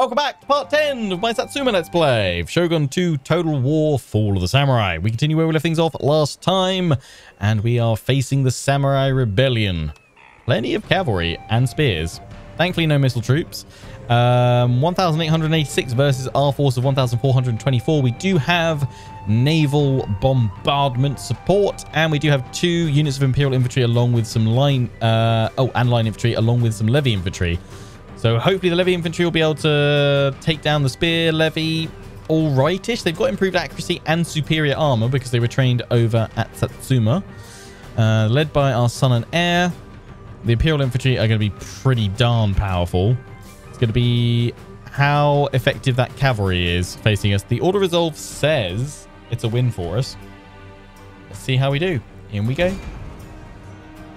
Welcome back to part 10 of my Satsuma Let's Play of Shogun 2 Total War Fall of the Samurai. We continue where we left things off last time, and we are facing the Samurai Rebellion. Plenty of cavalry and spears. Thankfully, no missile troops. 1,886 versus our force of 1,424. We do have naval bombardment support, and we do have 2 units of Imperial Infantry along with some line infantry along with some levy infantry. So hopefully the levy infantry will be able to take down the spear levy all rightish. They've got improved accuracy and superior armor because they were trained over at Satsuma. Led by our son and heir, the Imperial Infantry are going to be pretty darn powerful. It's going to be how effective that cavalry is facing us. The Order Resolve says it's a win for us. Let's see how we do. In we go.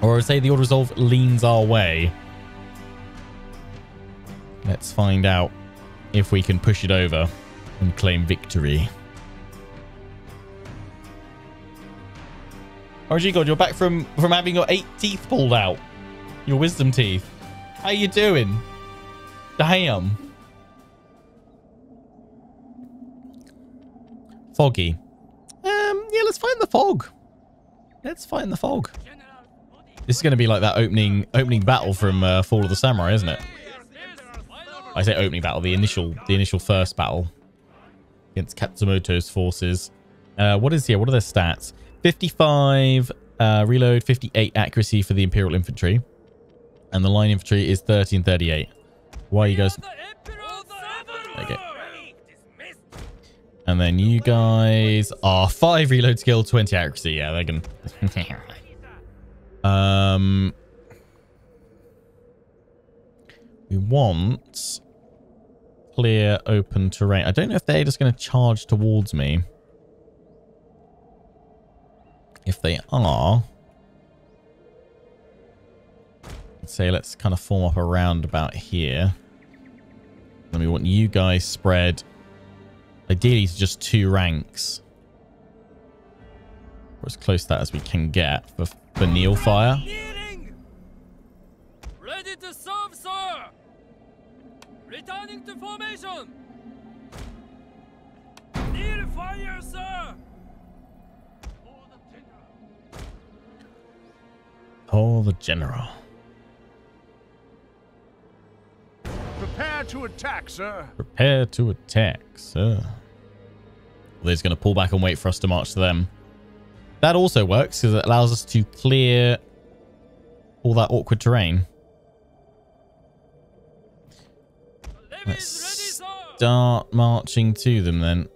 Or I would say the Order Resolve leans our way. Let's find out if we can push it over and claim victory. RG God, you're back from having your 8 teeth pulled out. Your wisdom teeth. How you doing? Damn. Foggy. Yeah, let's find the fog. Let's find the fog. This is going to be like that opening battle from Fall of the Samurai, isn't it? I say opening battle, the initial first battle against Katsumoto's forces. What is here? What are their stats? 55 reload, 58 accuracy for the Imperial Infantry. And the line infantry is 30 and 38. Why are you guys... Okay. And then you guys are 5 reload skill, 20 accuracy. Yeah, they can... We want... clear open terrain. I don't know if they're just going to charge towards me. If they are, I'd say let's kind of form up a roundabout here. Then we want you guys spread ideally to just 2 ranks, or as close to that as we can get for Neil fire. Ready to serve, sir. Returning to formation! Near fire, sir! Oh, the general. Prepare to attack, sir. Prepare to attack, sir. Well, they're just going to pull back and wait for us to march to them. That also works because it allows us to clear all that awkward terrain. Let's start marching to them then.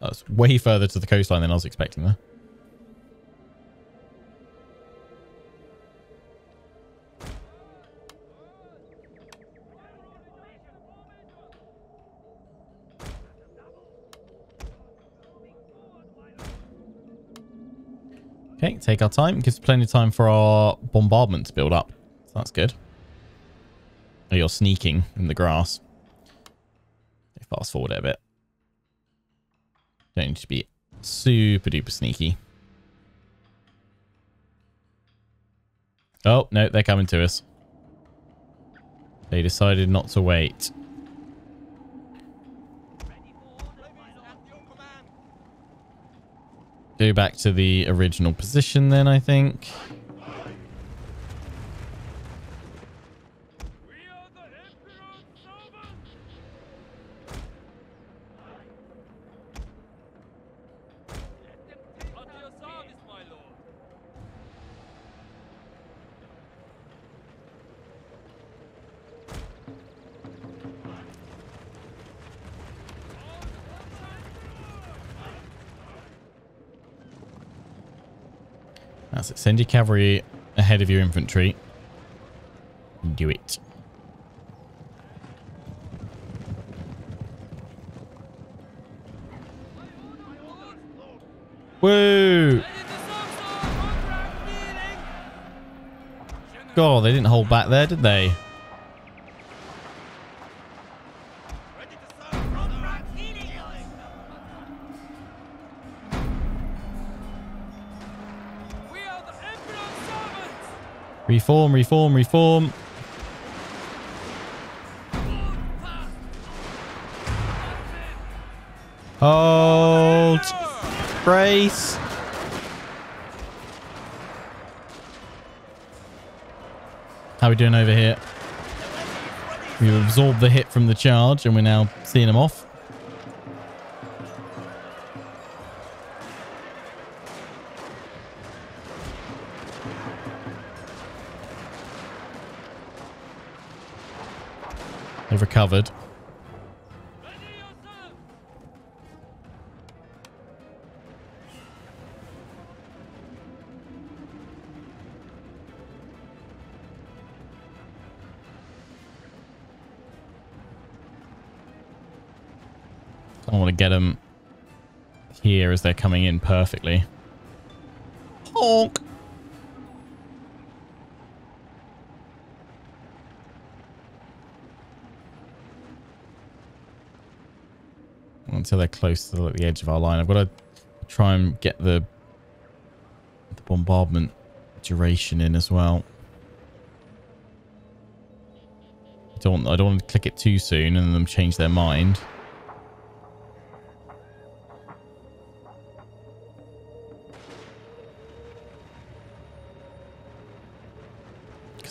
That's way further to the coastline than I was expecting there. Okay, take our time. It gives plenty of time for our bombardment to build up. So that's good. Oh, you're sneaking in the grass. Fast forward it a bit. Don't need to be super duper sneaky. Oh, no, they're coming to us. They decided not to wait. Go back to the original position then, I think. That's it. Send your cavalry ahead of your infantry. Do it. Woo! God, they didn't hold back there, did they? Reform, reform, reform. Hold. Brace. How are we doing over here? We've absorbed the hit from the charge and we're now seeing them off. They've recovered. I want to get them here as they're coming in perfectly. Honk! Until they're close to the edge of our line. I've got to try and get the bombardment duration in as well. I don't want to click it too soon and them change their mind.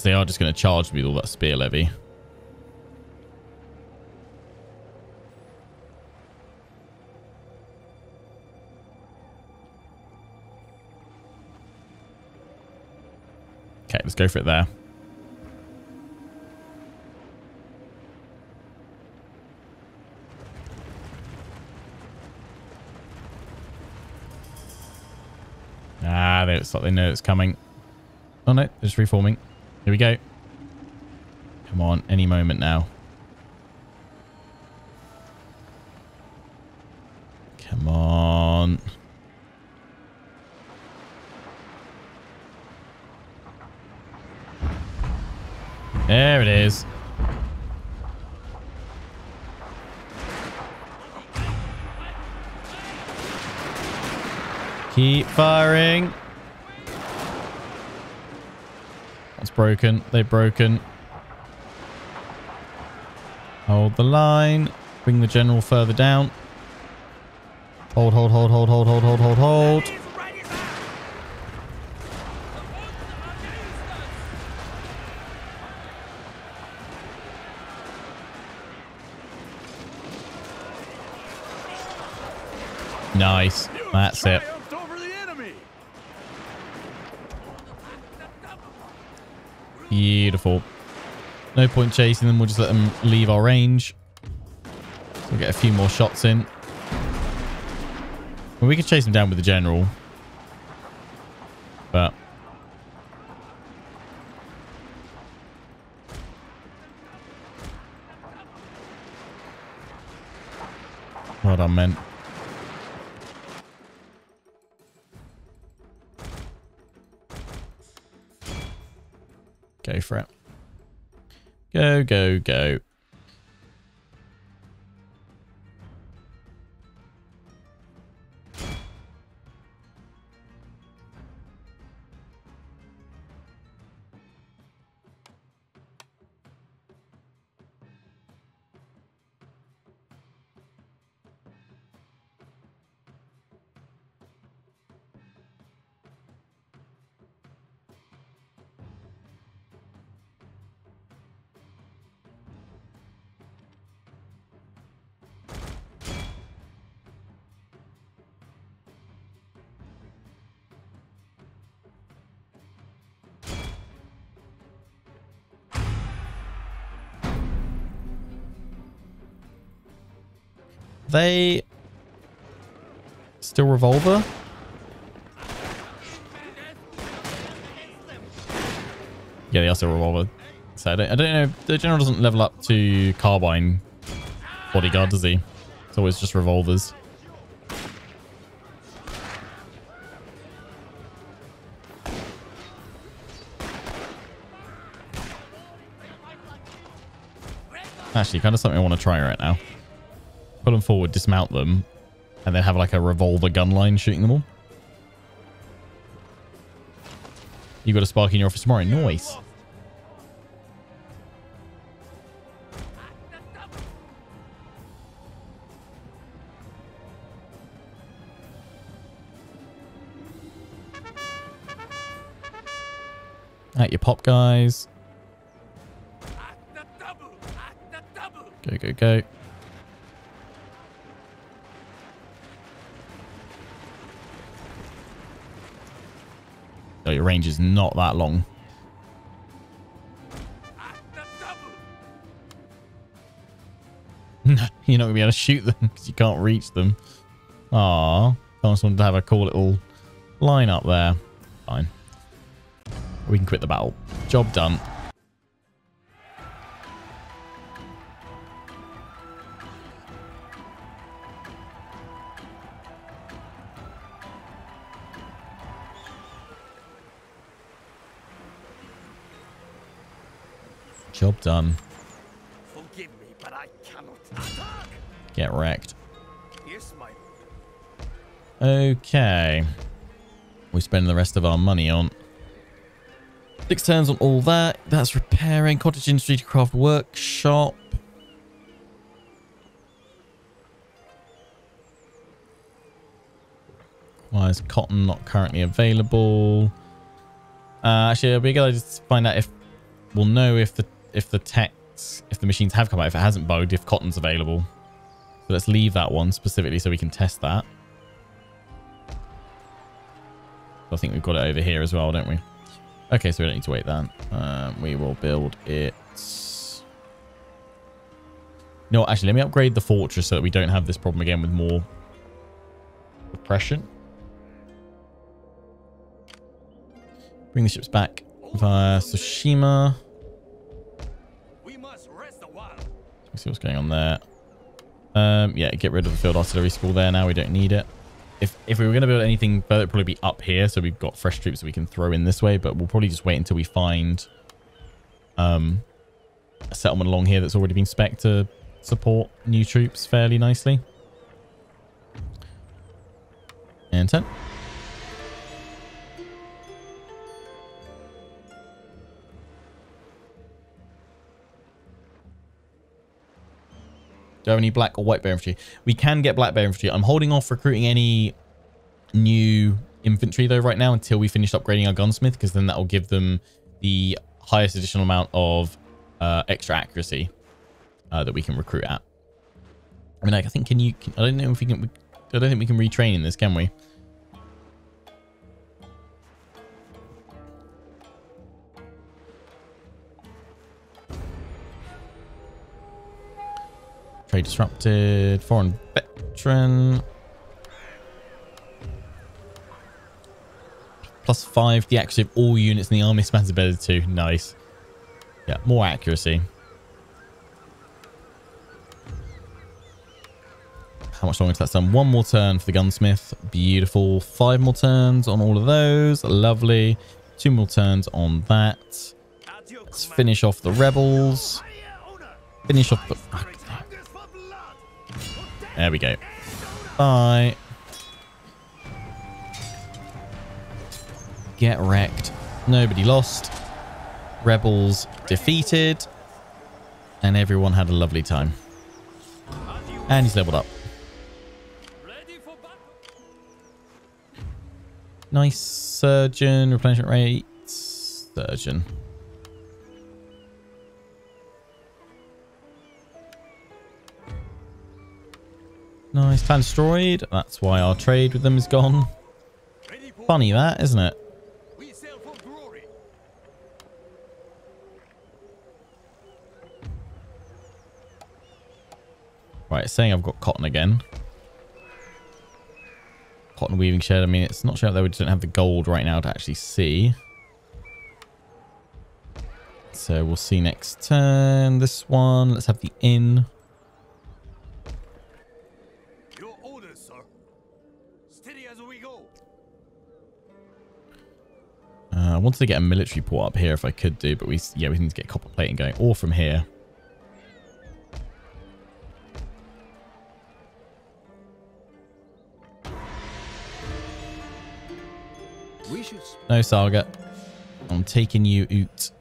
They are just going to charge me with all that spear levy. Okay, let's go for it there. Ah, they look like they know it's coming. Oh no, they're just reforming. Here we go. Come on, any moment now. Come on. There it is. Keep firing. That's broken. They've broken. Hold the line. Bring the general further down. Hold, hold, hold, hold, hold, hold, hold, hold, hold. Nice. That's it. Beautiful. No point chasing them. We'll just let them leave our range. We'll get a few more shots in. Well, we can chase them down with the general. But well done, men. Go for it. Go, go, go. They still revolver? Yeah, they are still revolver. So I don't know. The general doesn't level up to carbine bodyguard, does he? It's always just revolvers. Actually, kind of something I want to try right now. Pull them forward, dismount them, and then have like a revolver gun line shooting them all. You go to Sparky and you're off for tomorrow. Nice. At your pop, guys. Go, go, go. So your range is not that long. You're not going to be able to shoot them because you can't reach them. Aww. I just wanted to have a cool little line up there. Fine. We can quit the battle. Job done. Job done. Forgive me, but I cannot attack. Get wrecked. Yes, my lord. Okay. We spend the rest of our money on 6 turns on all that. That's repairing. Cottage industry to craft workshop. Why is cotton not currently available? Actually, it'll be a good idea to find out if we'll know if the machines have come out. If it hasn't bugged, if cotton's available. So let's leave that one specifically so we can test that. I think we've got it over here as well, don't we? Okay, so we don't need to wait then. We will build it. No, actually, let me upgrade the fortress so that we don't have this problem again with more oppression. Bring the ships back via Tsushima. We must rest a while. Let's see what's going on there. Yeah, get rid of the field artillery school there now. We don't need it. If we were going to build anything further, it'd probably be up here. So we've got fresh troops that we can throw in this way. But we'll probably just wait until we find a settlement along here that's already been spec'd to support new troops fairly nicely. And 10. Do I have any black or white bear infantry? We can get black bear infantry. I'm holding off recruiting any new infantry though right now until we finish upgrading our gunsmith, because then that will give them the highest additional amount of extra accuracy that we can recruit at. I mean, like, I think I don't know if we can. I don't think we can retrain in this, can we? Trade disrupted, foreign veteran. +5, the accuracy of all units in the army spans better too. Nice. Yeah, more accuracy. How much longer until that's done? 1 more turn for the gunsmith. Beautiful. 5 more turns on all of those. Lovely. 2 more turns on that. Let's finish off the rebels. Finish off the... There we go. Bye. Get wrecked. Nobody lost. Rebels defeated. And everyone had a lovely time. And he's leveled up. Nice. Surgeon. Replenishment rate. Surgeon. Nice. Plan destroyed. That's why our trade with them is gone. Funny that, isn't it? We sail for glory. Right, it's saying I've got cotton again. Cotton weaving shed. I mean, it's not sure that we don't have the gold right now to actually see. So we'll see next turn. This one. Let's have the inn. I wanted to get a military port up here if I could do, but we need to get copper plating going, or from here. No Saga. I'm taking you out.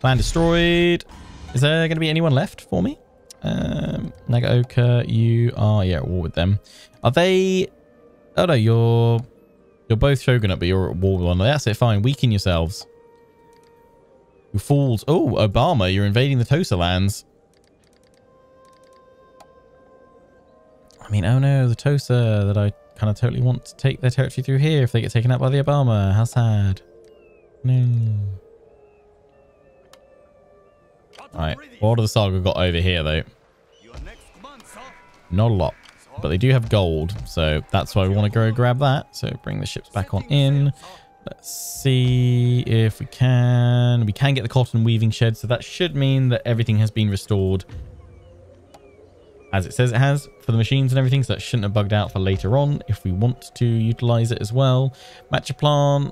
Plan destroyed. Is there going to be anyone left for me? Nagaoka, you are, yeah, at war with them. Are they? Oh no, you're both Shogun up, but you're at war with one. That's it. Fine. Weaken yourselves. You fools. Oh, Obama, you're invading the Tosa lands. I mean, oh no, the Tosa that I kind of totally want to take their territory through here. If they get taken out by the Obama, how sad. No. Alright, what of the Saga got over here though? Not a lot, but they do have gold, so that's why we want to go grab that. So bring the ships back on in. Let's see if we can. We can get the cotton weaving shed, so that should mean that everything has been restored as it says it has for the machines and everything, so that shouldn't have bugged out for later on if we want to utilize it as well. Matcha plant.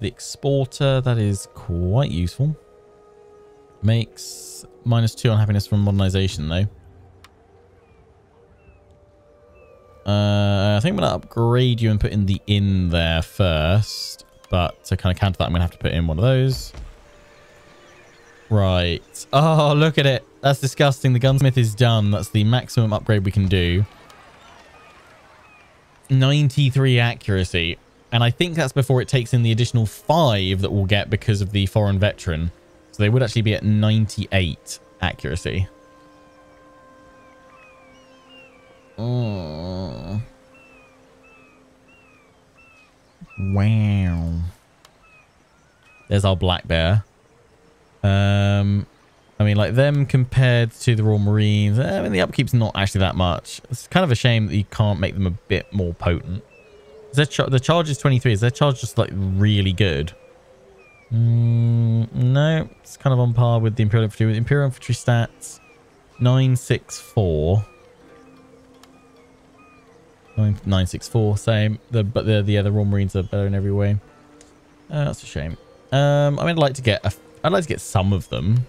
The exporter, that is quite useful. Makes -2 on happiness from modernization though. I think I'm gonna upgrade you and put in the inn there first, but to kind of counter that I'm gonna have to put in one of those. Right. Oh, look at it. That's disgusting. The gunsmith is done. That's the maximum upgrade we can do. 93 accuracy. And I think that's before it takes in the additional 5 that we'll get because of the foreign veteran. So they would actually be at 98 accuracy. Oh. Wow. There's our black bear. I mean, like them compared to the Royal Marines. I mean, the upkeep's not actually that much. It's kind of a shame that you can't make them a bit more potent. The charge is 23. Is their charge just like really good? No, it's kind of on par with the Imperial Infantry. With Imperial Infantry stats, 964. 964, same. But the Royal Marines are better in every way. That's a shame. I mean, I'd like to get some of them.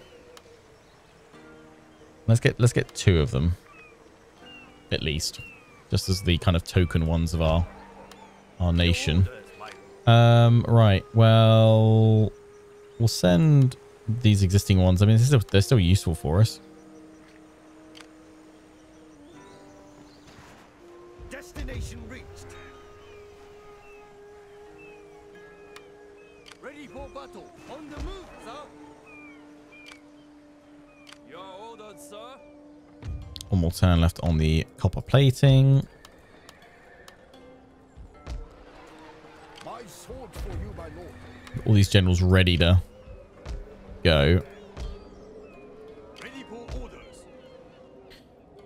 Let's get 2 of them, at least, just as the kind of token ones of our nation. Right, well, we'll send these existing ones. I mean, they're still useful for us. Destination reached. Ready for battle. On the move, sir. Your orders, sir. One more turn left on the copper plating. All these generals ready to go. Ready for orders.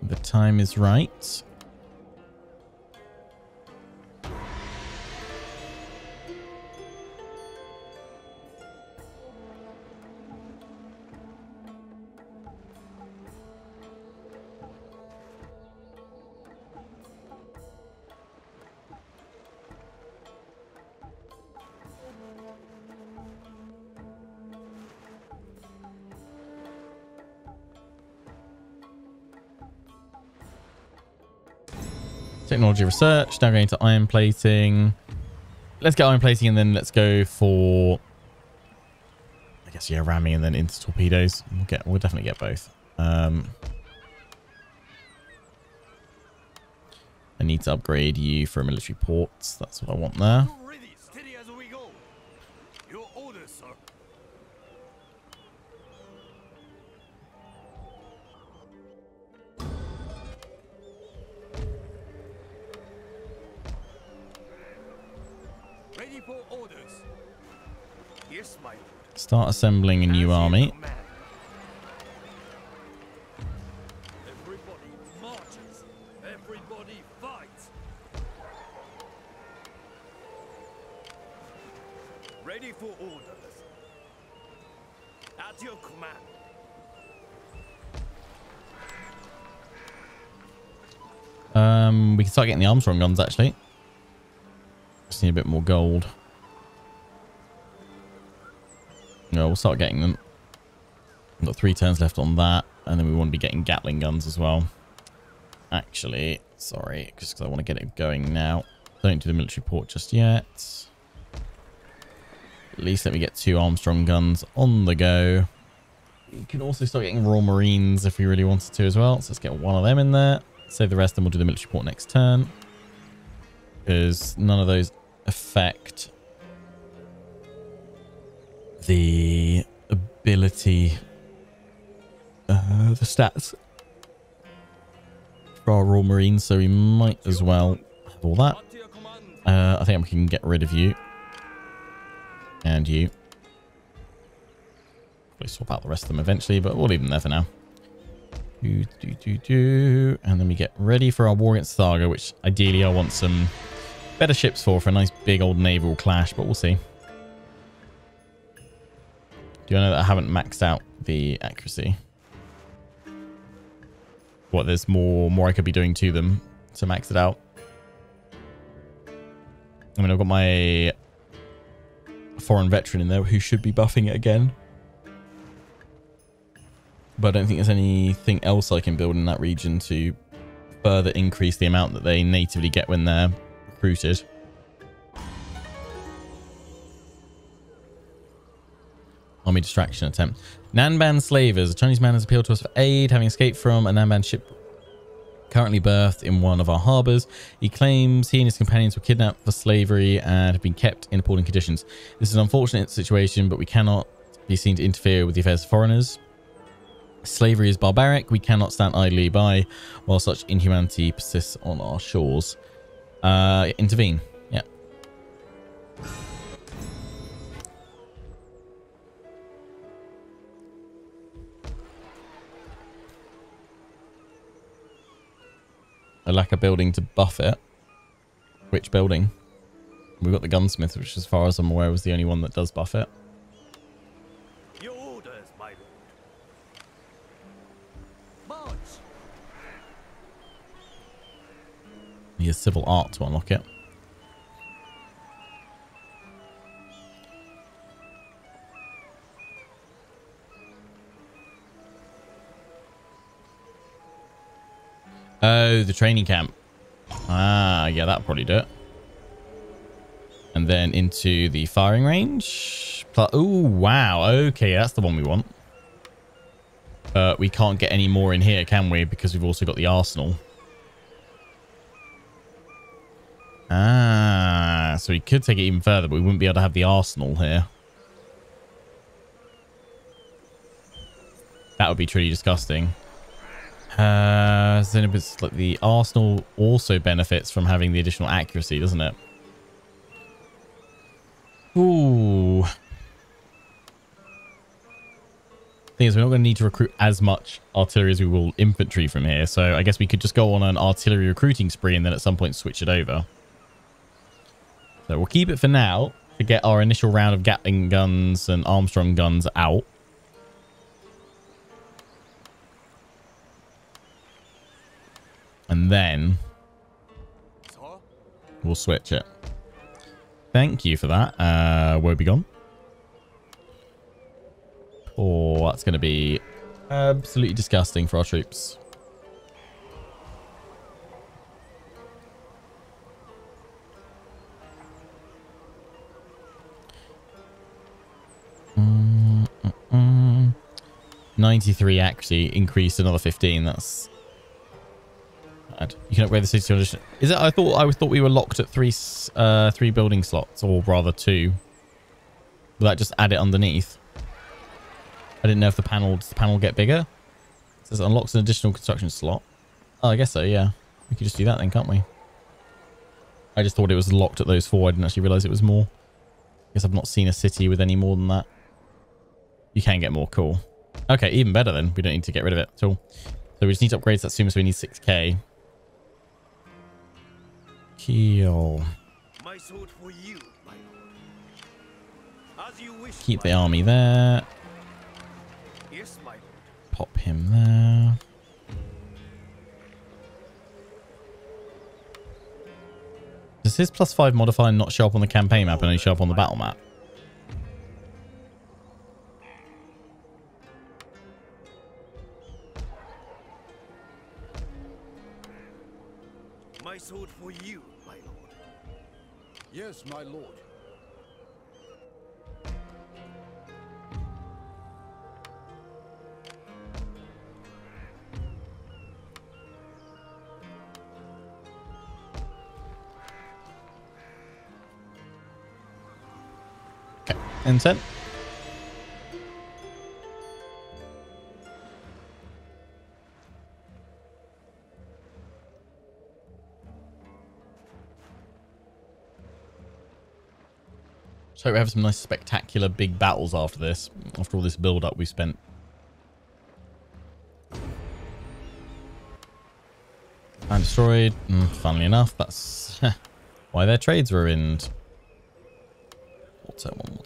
The time is right. Technology research, now going to iron plating. Let's get iron plating and then let's go for, I guess, yeah, ramming and then into torpedoes. We'll definitely get both. I need to upgrade you for military ports. That's what I want there. Start assembling a new army. Everybody marches. Everybody fights. ready for orders. At your command. We can start getting the Armstrong guns, actually. Just need a bit more gold. No, we'll start getting them. We've got 3 turns left on that. And then we want to be getting Gatling guns as well. Actually, sorry, just because I want to get it going now. Don't do the military port just yet. At least let me get 2 Armstrong guns on the go. You can also start getting Royal Marines if we really wanted to as well. So let's get 1 of them in there. Save the rest, then we'll do the military port next turn. Because none of those affect the ability, the stats for our Royal Marines. So we might as well have all that. I think I can get rid of you. And you. Probably swap out the rest of them eventually, but we'll leave them there for now. And then we get ready for our war against Saga, which ideally I want some better ships for a nice big old naval clash, but we'll see. Do you know that I haven't maxed out the accuracy? What, there's more I could be doing to them to max it out? I mean, I've got my foreign veteran in there who should be buffing it again. But I don't think there's anything else I can build in that region to further increase the amount that they natively get when they're recruited. Army distraction attempt. Nanban slavers. A Chinese man has appealed to us for aid, having escaped from a Nanban ship currently berthed in one of our harbours. He claims he and his companions were kidnapped for slavery and have been kept in appalling conditions. This is an unfortunate situation, but we cannot be seen to interfere with the affairs of foreigners. Slavery is barbaric. We cannot stand idly by while such inhumanity persists on our shores. Intervene. Yeah. I lack a building to buff it. Which building? We've got the gunsmith, which as far as I'm aware was the only one that does buff it. Need a civil art to unlock it. Oh, the training camp. Ah, yeah, that'll probably do it. And then into the firing range. Oh, wow. Okay, that's the one we want. But we can't get any more in here, can we? Because we've also got the arsenal. Ah, so we could take it even further, but we wouldn't be able to have the arsenal here. That would be truly disgusting. So it's like the arsenal also benefits from having the additional accuracy, doesn't it? Ooh. Thing is, we're not going to need to recruit as much artillery as we will infantry from here. So I guess we could just go on an artillery recruiting spree and then at some point switch it over. So we'll keep it for now to get our initial round of Gatling guns and Armstrong guns out. And then we'll switch it. Thank you for that. Woebegone. Oh, that's going to be absolutely disgusting for our troops. Mm, mm, mm. 93 accuracy increased another 15. That's bad. You can upgrade the city to... Is it? I thought we were locked at three building slots, or rather 2. Will that just add it underneath? I didn't know if the panel, does the panel get bigger? It says it unlocks an additional construction slot. Oh, I guess so, yeah. We could just do that then, can't we? I just thought it was locked at those 4. I didn't actually realise it was more. I guess I've not seen a city with any more than that. You can get more, cool. Okay, even better then. We don't need to get rid of it at all. So we just need to upgrade Satsuma, so we need 6k. Kill. My sword for you, my lord. Keep the army there. Pop him there. Does his +5 modifier not show up on the campaign map and only show up on the battle map? My sword for you, my lord. Yes, my lord. Okay, and send. So we have some nice spectacular big battles after this, after all this build up we spent. And destroyed. Funnily enough, that's why their trades were ruined. One more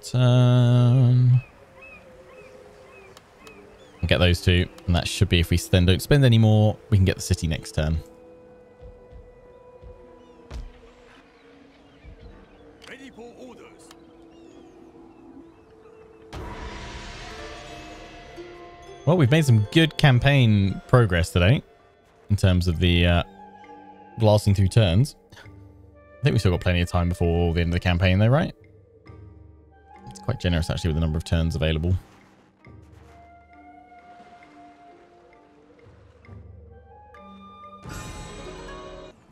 turn. We'll get those two, and that should be, if we then don't spend any more, we can get the city next turn. Well, we've made some good campaign progress today in terms of the blasting through turns. I think we've still got plenty of time before the end of the campaign though, right? It's quite generous actually with the number of turns available.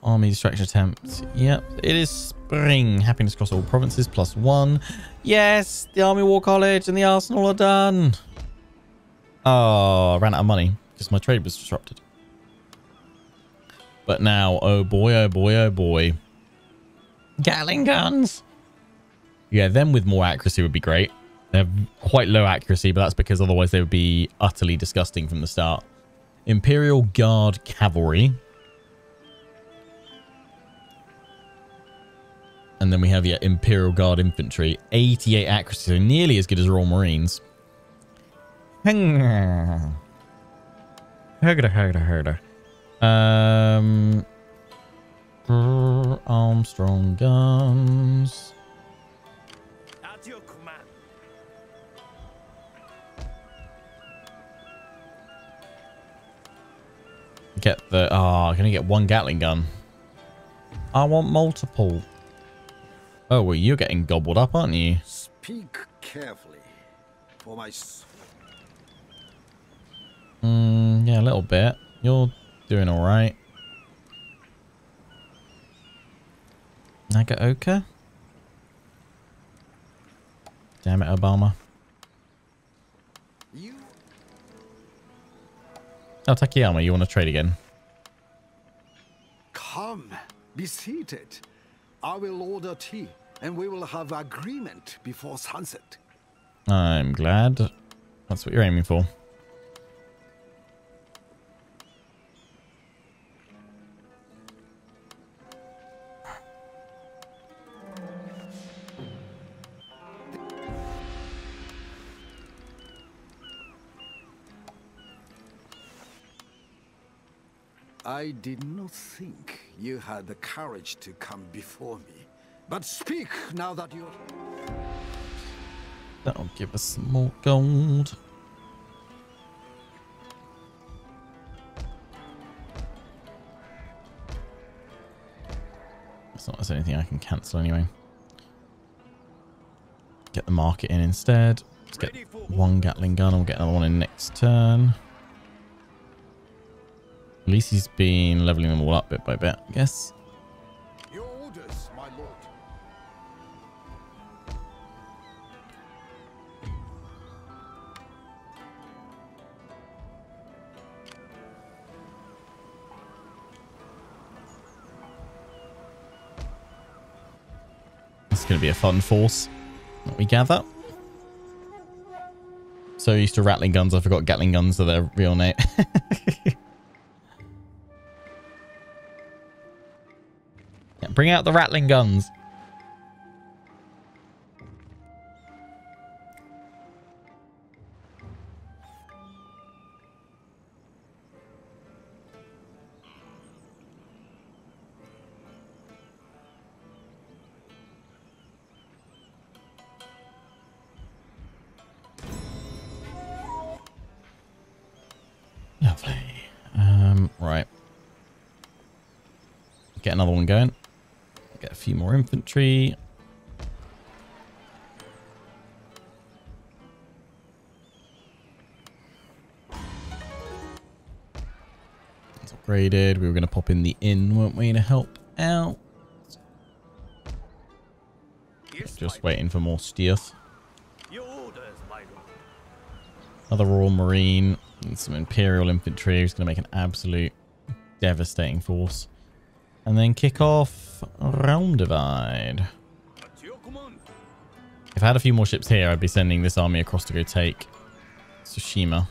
Army distraction attempt. Yep, it is spring. Happiness across all provinces, +1. Yes, the Army War College and the Arsenal are done. Oh, I ran out of money because my trade was disrupted. But now, oh boy, oh boy, oh boy. Gatling guns. Yeah, them with more accuracy would be great. They have quite low accuracy, but that's because otherwise they would be utterly disgusting from the start. Imperial Guard Cavalry. And then we have, yeah, Imperial Guard Infantry. 88 accuracy, so nearly as good as Royal Marines. Armstrong guns. At your command. Get the I'm gonna get one Gatling gun. I want multiple. Oh well, you're getting gobbled up, aren't you? Speak carefully, for my. Yeah, a little bit. You're doing all right. Nagaoka? Damn it, Obama. Oh, Takeyama, you want to trade again? Come, be seated. I will order tea, and we will have agreement before sunset. I'm glad. That's what you're aiming for. I did not think you had the courage to come before me, but speak now that you're... That'll give us some more gold. It's not as anything I can cancel anyway. Get the market in instead. Let's get one Gatling gun, we'll get another one in next turn. At least he's been leveling them all up bit by bit, I guess. Your orders, my lord. It's going to be a fun force that we gather. So used to rattling guns, I forgot Gatling guns are their real name. Bring out the rattling guns. get another one going. Get a few more infantry. It's upgraded. We were going to pop in the inn, weren't we, to help out? Just waiting for more steers. Another Royal Marine and some Imperial Infantry. Who's going to make an absolute devastating force. And then kick off Realm Divide. If I had a few more ships here, I'd be sending this army across to go take Tsushima.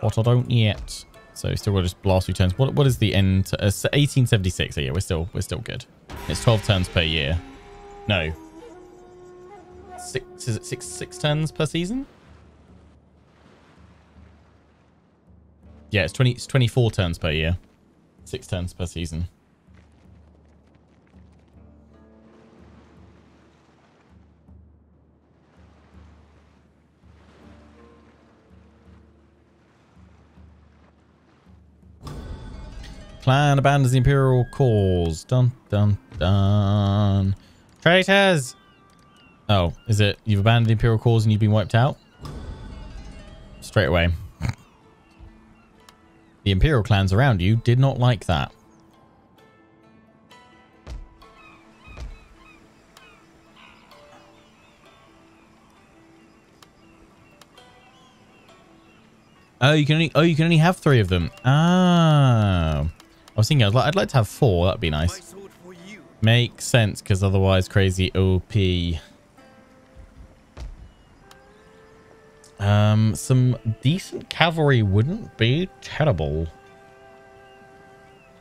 But I don't yet. So still we'll just blast 2 turns. What is the end? 1876. So yeah, we're still good. It's 12 turns per year. No. Is it six turns per season? Yeah, it's 24 turns per year. 6 turns per season. Clan abandons the Imperial cause. Dun dun dun. Traitors! Oh, is it you've abandoned the Imperial cause and you've been wiped out? Straight away. The Imperial clans around you did not like that. Oh, you can only have 3 of them. Ah, I was thinking I'd like to have 4. That'd be nice. Makes sense, because otherwise crazy OP. Some decent cavalry wouldn't be terrible.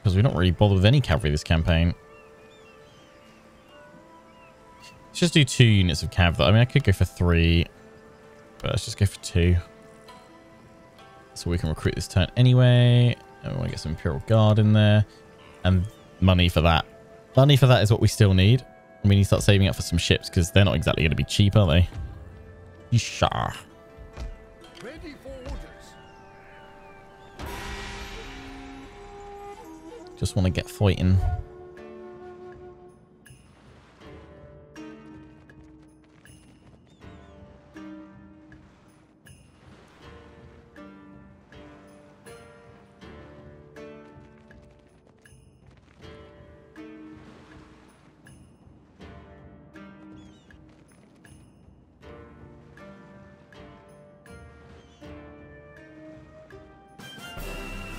Because we're not really bothered with any cavalry this campaign. Let's just do 2 units of cav. I mean, I could go for 3. But let's just go for 2. So we can recruit this turn anyway. And we want to get some Imperial Guard in there. And money for that. Money for that is what we still need. And we need to start saving up for some ships. Because they're not exactly going to be cheap, are they? Yesha. Just want to get fighting.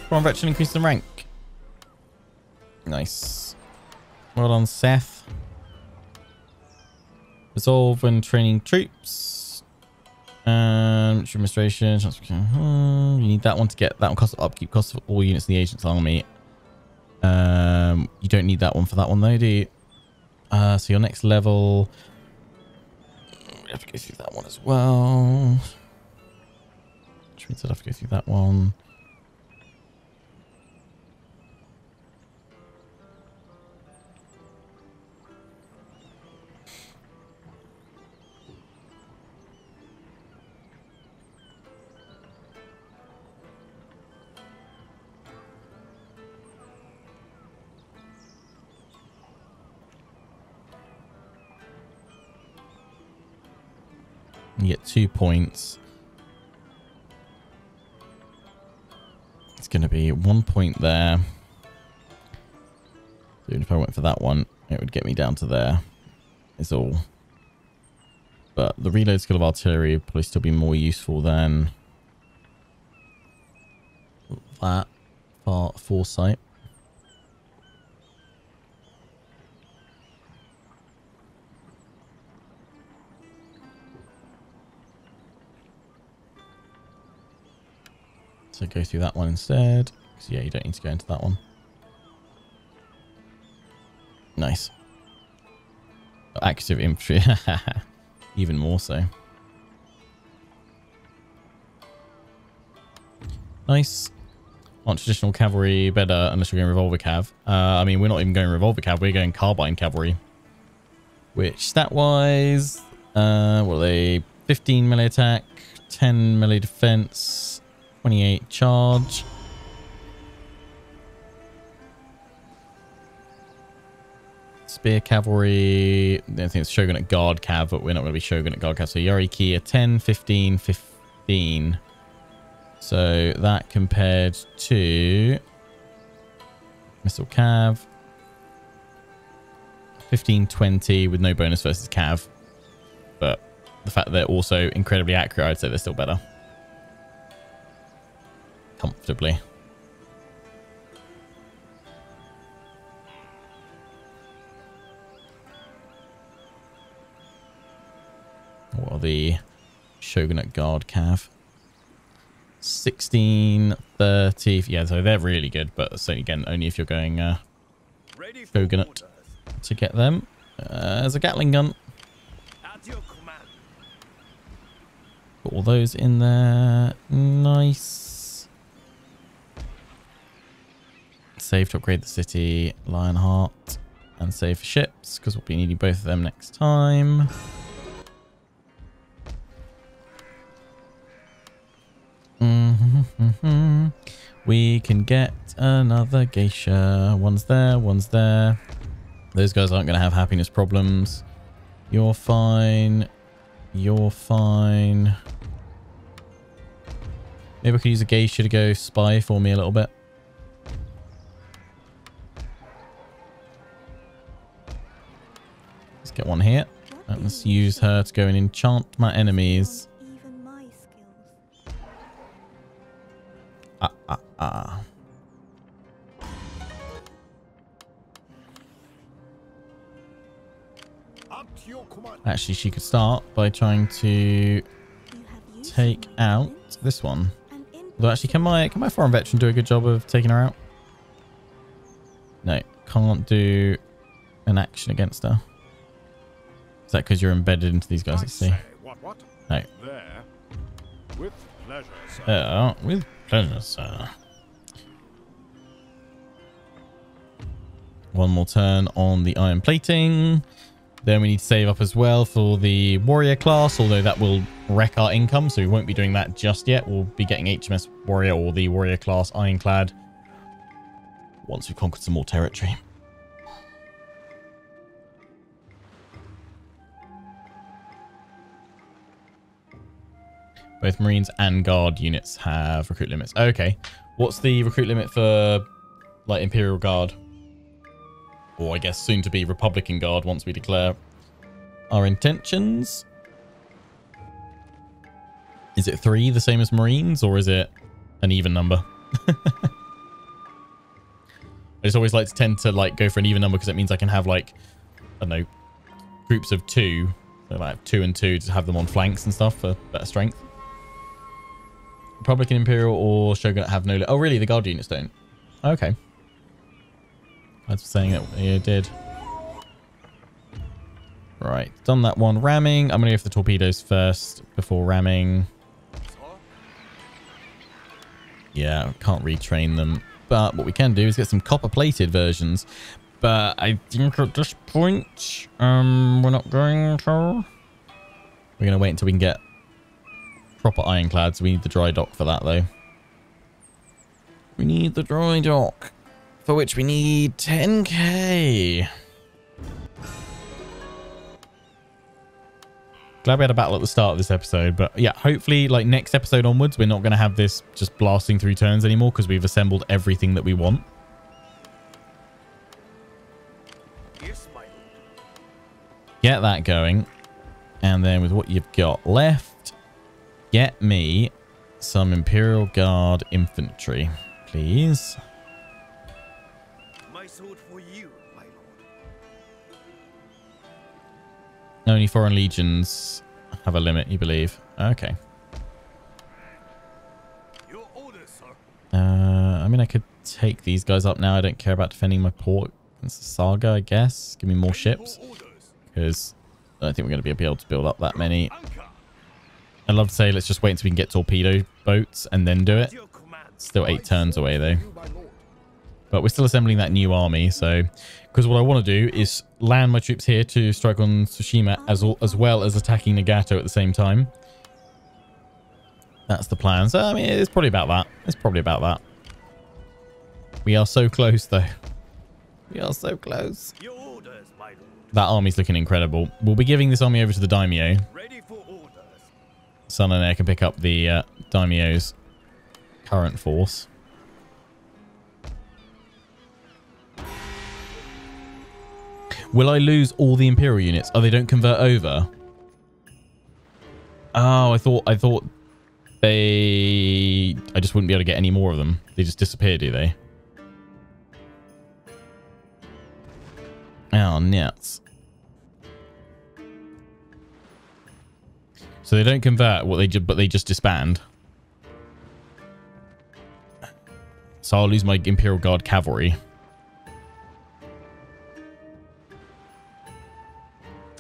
Come on, veteran, increase the rank. Nice. Well done, Seth. Resolve when training troops. Administration. You need that one to get that one cost upkeep cost for all units in the agent's army. You don't need that one for that one though, do you? So your next level. We have to go through that one as well. Which means I'd have to go through that one. You get 2 points. It's going to be 1 point there. So even if I went for that one, it would get me down to there. It's all. But the reload skill of artillery would probably still be more useful than that foresight. So go through that one instead. So yeah, you don't need to go into that one. Nice. Accuracy of infantry. Even more so. Nice. Aren't traditional cavalry better unless you're going revolver cav? I mean, we're not even going revolver cav. We're going carbine cavalry. Which stat-wise, what are they? 15 melee attack, 10 melee defense, 28 charge. Spear Cavalry. I think it's Shogun at Guard Cav, but we're not going to be Shogun at Guard Cav. So Yoriki are 10, 15, 15. So that compared to Missile Cav. 15, 20 with no bonus versus Cav. But the fact that they're also incredibly accurate, I'd say they're still better. Comfortably. What are the Shogunate Guard Cav? 16, 30. Yeah, so they're really good, but so again, only if you're going Shogunate to get them. There's a Gatling gun. Got all those in there. Nice. Save to upgrade the city. Lionheart. And save for ships, because we'll be needing both of them next time. We can get another geisha. One's there, one's there. Those guys aren't going to have happiness problems. You're fine. You're fine. Maybe I could use a geisha to go spy for me a little bit. Let's get one here. And let's use her to go and enchant my enemies. Actually, she could start by trying to take out this one. Although, actually, can my foreign veteran do a good job of taking her out? No, can't do an action against her. Is that because you're embedded into these guys? Let's see. No. With pleasure, sir. Yeah, with pleasure, sir. One more turn on the iron plating. Then we need to save up as well for the warrior class, although that will wreck our income, so we won't be doing that just yet. We'll be getting HMS Warrior or the warrior class ironclad once we've conquered some more territory. Both Marines and Guard units have recruit limits. Okay. What's the recruit limit for, like, Imperial Guard? Or I guess soon to be Republican Guard once we declare our intentions? Is it 3, the same as Marines, or is it an even number? I just always like to tend to, like, go for an even number because it means I can have, like, I don't know, groups of 2. So, like, 2 and 2 to have them on flanks and stuff for better strength. Republican, Imperial, or Shogun have no... Oh, really? The Guard units don't? Okay. I was saying that it did. Right. Done that one. Ramming. I'm going to go for the torpedoes first before ramming. Yeah, can't retrain them. But what we can do is get some copper-plated versions. But I think at this point, we're not going to... We're going to wait until we can get proper ironclads. We need the dry dock for that, though. We need the dry dock. For which we need 10k. Glad we had a battle at the start of this episode, but yeah, hopefully, like, next episode onwards, we're not going to have this just blasting through turns anymore because we've assembled everything that we want. Get that going. And then with what you've got left, get me some Imperial Guard infantry, please. Only foreign legions have a limit, you believe? Okay. Your order, sir. I mean, I could take these guys up now. I don't care about defending my port. It's a Saga, I guess. Give me more ships. Because I don't think we're going to be able to build up that many. I'd love to say let's just wait until we can get torpedo boats and then do it. Still 8 turns away, though. But we're still assembling that new army, so... Because what I want to do is land my troops here to strike on Tsushima as well as attacking Nagato at the same time. That's the plan. So, I mean, it's probably about that. It's probably about that. We are so close, though. We are so close. Your orders, my That army's looking incredible. We'll be giving this army over to the daimyo. Sun and Air can pick up the daimyo's current force. Will I lose all the Imperial units? Oh, they don't convert over. Oh, I thought they... I just wouldn't be able to get any more of them. They just disappear, do they? Oh, nuts. So they don't convert, but they just disband. So I'll lose my Imperial Guard cavalry.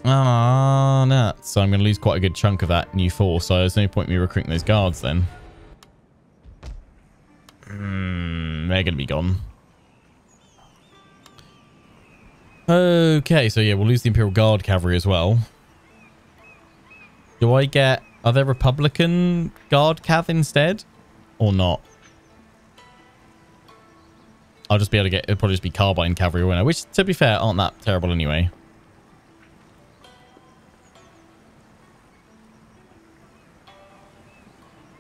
Ah, nuts. So I'm going to lose quite a good chunk of that new force. So there's no point in me recruiting those guards then. They're going to be gone. Okay, so yeah, we'll lose the Imperial Guard cavalry as well. Do I get... Are there Republican Guard cav instead? Or not? I'll just be able to get... It'll probably just be Carbine cavalry winner, which, to be fair, aren't that terrible anyway.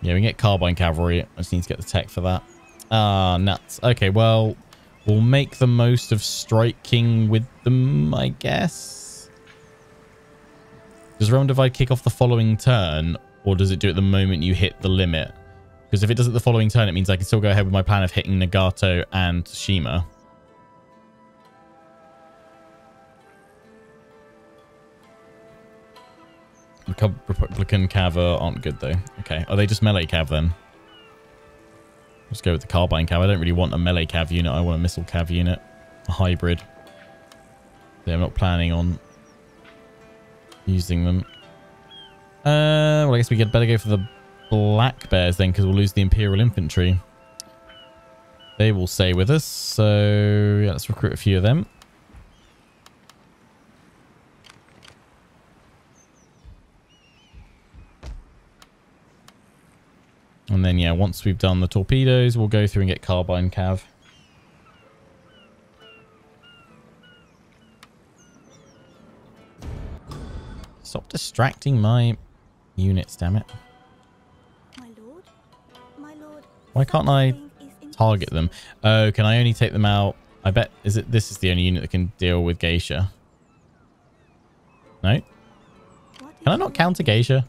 Yeah, we can get Carbine cavalry. I just need to get the tech for that. Ah, nuts. Okay, well... We'll make the most of striking with them, I guess. Does Realm Divide kick off the following turn, or does it do it the moment you hit the limit? Because if it does it the following turn, it means I can still go ahead with my plan of hitting Nagato and Tsushima. Republican Cav aren't good, though. Okay, are they just melee Cav, then? Let's go with the Carbine Cav. I don't really want a melee Cav unit. I want a missile Cav unit. A hybrid. Yeah, I'm not planning on using them. Well, I guess we could better go for the Black Bears then, because we'll lose the Imperial Infantry. They will stay with us. So, yeah, let's recruit a few of them. And then, yeah, once we've done the torpedoes, we'll go through and get Carbine Cav. Stop distracting my units, damn it. My lord, why can't I target them? Oh, can I only take them out? I bet, is it, this is the only unit that can deal with Geisha. No? Can I not counter Geisha?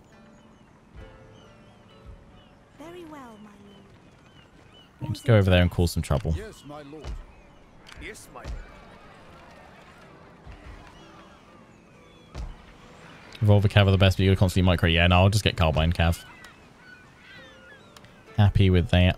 Just go over there and cause some trouble. Yes, my lord. Yes, my lord. Revolver Cav are the best, but you gotta constantly micro. Yeah, no, I'll just get Carbine Cav. Happy with that.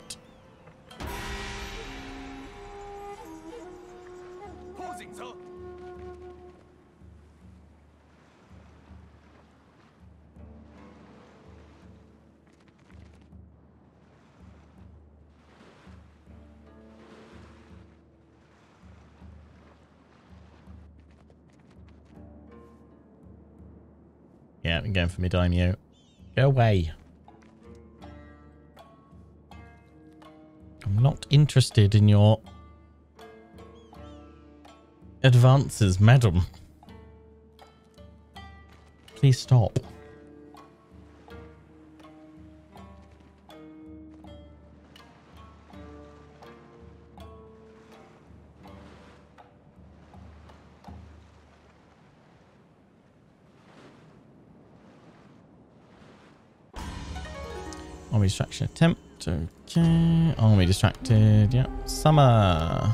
Yeah, I'm going for my daimyo. Go away. I'm not interested in your advances, madam. Please stop. Army distraction attempt. Okay. Army distracted. Yep. Summer.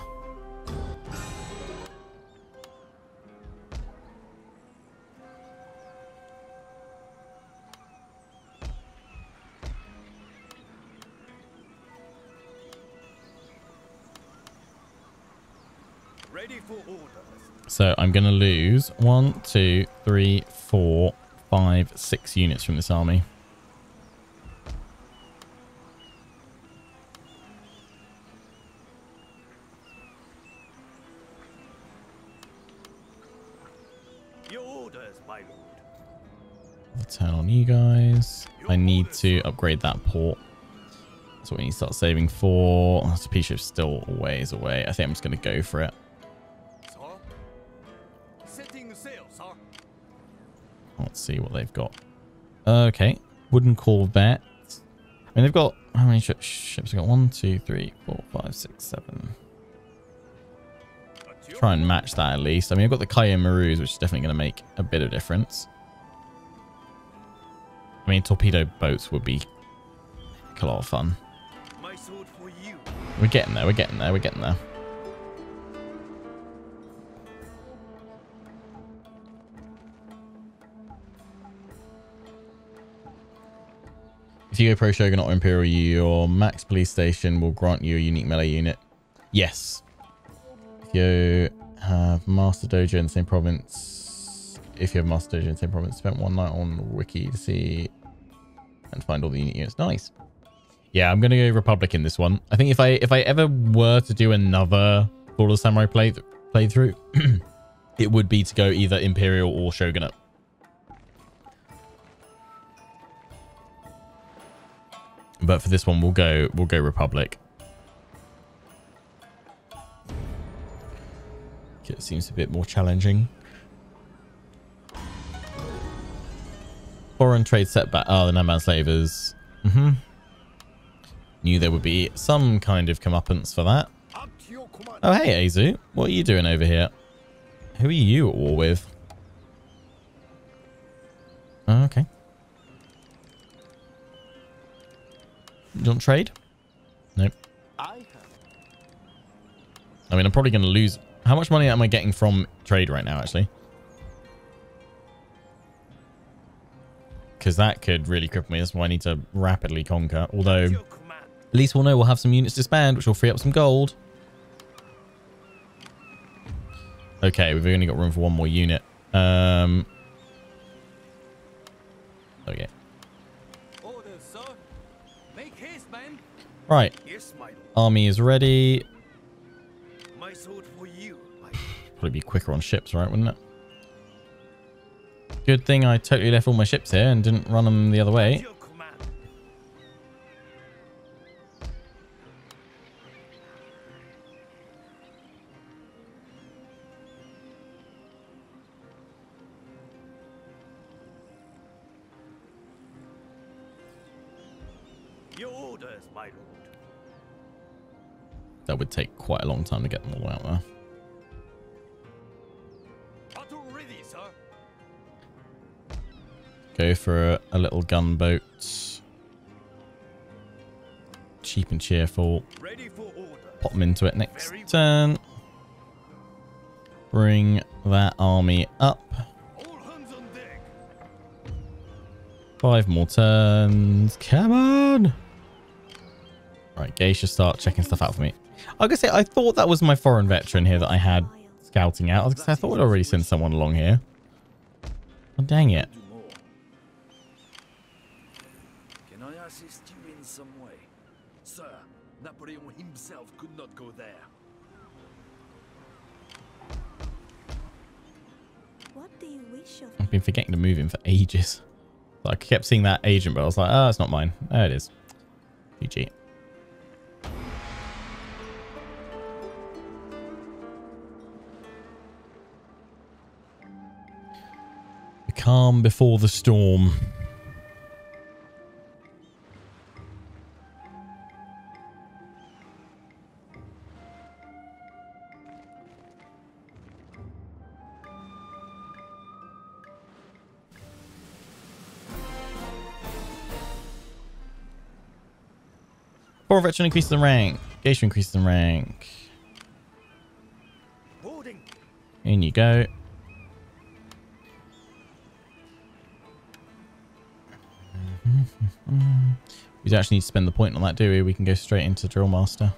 Ready for orders. So I'm going to lose 1, 2, 3, 4, 5, 6 units from this army. Turn on you guys. I need to upgrade that port. That's what we need to start saving for. Oh, the P-ship's still a ways away. I think I'm just going to go for it. Setting sail. Let's see what they've got. Okay. Wooden corvette. I mean, they've got... How many ships have got? 1, 2, 3, 4, 5, 6, 7. Try and match that at least. I mean, I've got the Kayo Marus, which is definitely going to make a bit of difference. I mean, torpedo boats would be a lot of fun. We're getting there. We're getting there. We're getting there. If you go Pro Shogun or Imperial, your max police station will grant you a unique melee unit. Yes. If you have Master Dojo in the same province, spent one night on Wiki to see and find all the unique units. Nice. Yeah, I'm going to go Republic in this one. I think if I ever were to do another Fall of the Samurai playthrough, it would be to go either Imperial or Shogunate. But for this one, we'll go Republic. It seems a bit more challenging. Foreign trade setback. Oh, the Nanban slavers. Mm-hmm. Knew there would be some kind of comeuppance for that. Oh, hey, Azu. What are you doing over here? Who are you at war with? Oh, okay. Don't trade? Nope. I mean, I'm probably going to lose... How much money am I getting from trade right now, actually? Because that could really cripple me. That's why I need to rapidly conquer. Although, at least we'll know we'll have some units disband, which will free up some gold. Okay, we've only got room for one more unit. Okay. Right. Army is ready. Probably be quicker on ships, right? Wouldn't it? Good thing I totally left all my ships here and didn't run them the other way. Your orders, my lord. That would take quite a long time to get them all out there. Go for a little gunboat. Cheap and cheerful. Pop them into it next turn. Bring that army up. 5 more turns. Come on! Right, Geisha, start checking stuff out for me. I was going to say, I thought that was my foreign veteran here that I had scouting out. I was gonna say, I thought I'd already sent someone along here. Oh, dang it. Himself could not go there. What do you wish of? I've been forgetting to move him for ages. I kept seeing that agent, but I was like, oh, it's not mine. There it is. GG. The calm before the storm. Foreign veteran increases in rank. Geisha increases in rank. In you go. We don't actually need to spend the point on that, do we? We can go straight into Drill Master.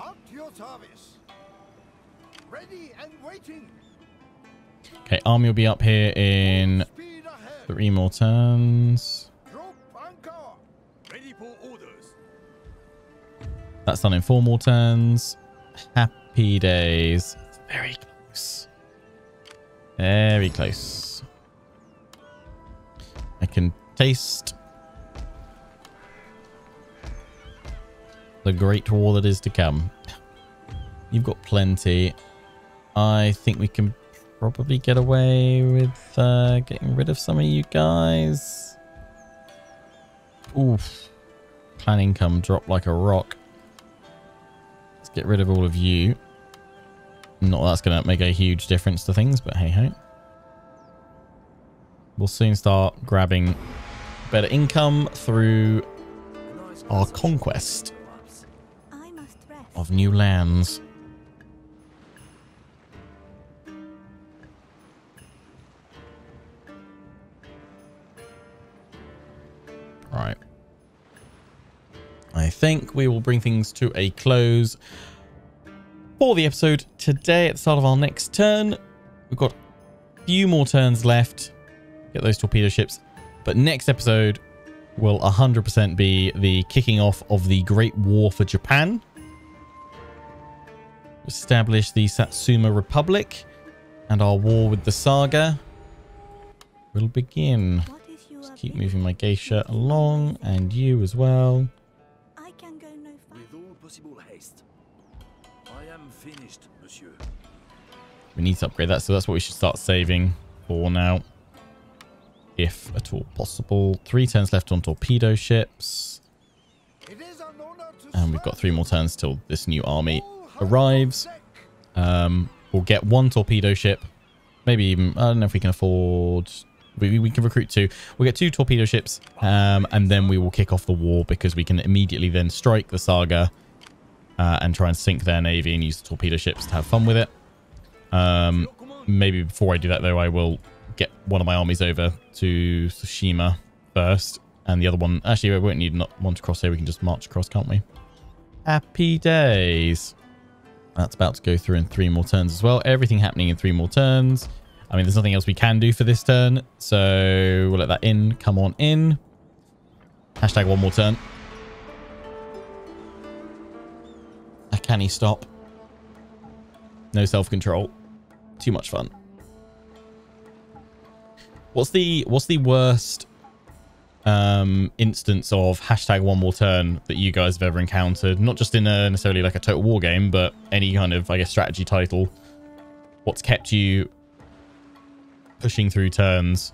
Up to your service. Ready and waiting. Okay, army will be up here in 3 more turns. Drop anchor. Ready for orders. That's done in 4 more turns. Happy days. Very close. Very close. I can taste the great war that is to come. You've got plenty. I think we can probably get away with getting rid of some of you guys. Oof. Clan income dropped like a rock. Let's get rid of all of you. Not that's going to make a huge difference to things, but hey ho. We'll soon start grabbing better income through our conquest of new lands. Right. I think we will bring things to a close for the episode today. At the start of our next turn, we've got a few more turns left. Get those torpedo ships. But next episode will 100% be the kicking off of the Great War for Japan. Establish the Satsuma Republic, and our war with the Saga will begin. Just keep moving my geisha along, and you as well. I can go no further. With all possible haste. I am finished, monsieur. We need to upgrade that, so that's what we should start saving for now, if at all possible. 3 turns left on torpedo ships. And we've got 3 more turns till this new army arrives. We'll get 1 torpedo ship. Maybe even, I don't know if we can afford, we can recruit 2. We'll get 2 torpedo ships. And then we will kick off the war, because we can immediately then strike the Saga and try and sink their navy and use the torpedo ships to have fun with it. Maybe before I do that though, I will get one of my armies over to Tsushima first, and the other one, actually we won't need not one to cross here, we can just march across, can't we? Happy days. That's about to go through in 3 more turns as well. Everything happening in 3 more turns. I mean, there's nothing else we can do for this turn, so we'll let that in. Come on in. Hashtag one more turn. I can't stop. No self-control. Too much fun. What's the worst instance of hashtag one more turn that you guys have ever encountered? Not just in a necessarily like a Total War game, but any kind of, I guess, strategy title. What's kept you pushing through turns,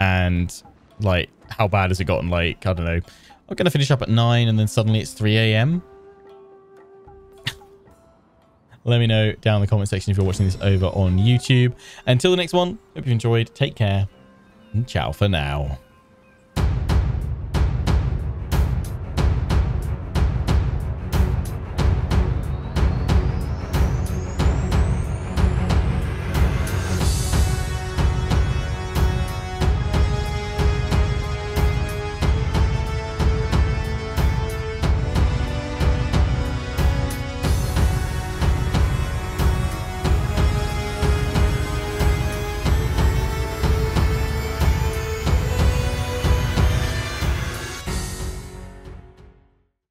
and like how bad has it gotten? Like, I don't know, I'm gonna finish up at 9 and then suddenly it's 3 a.m. Let me know down in the comment section if you're watching this over on YouTube. Until the next one, hope you've enjoyed. Take care. Ciao for now.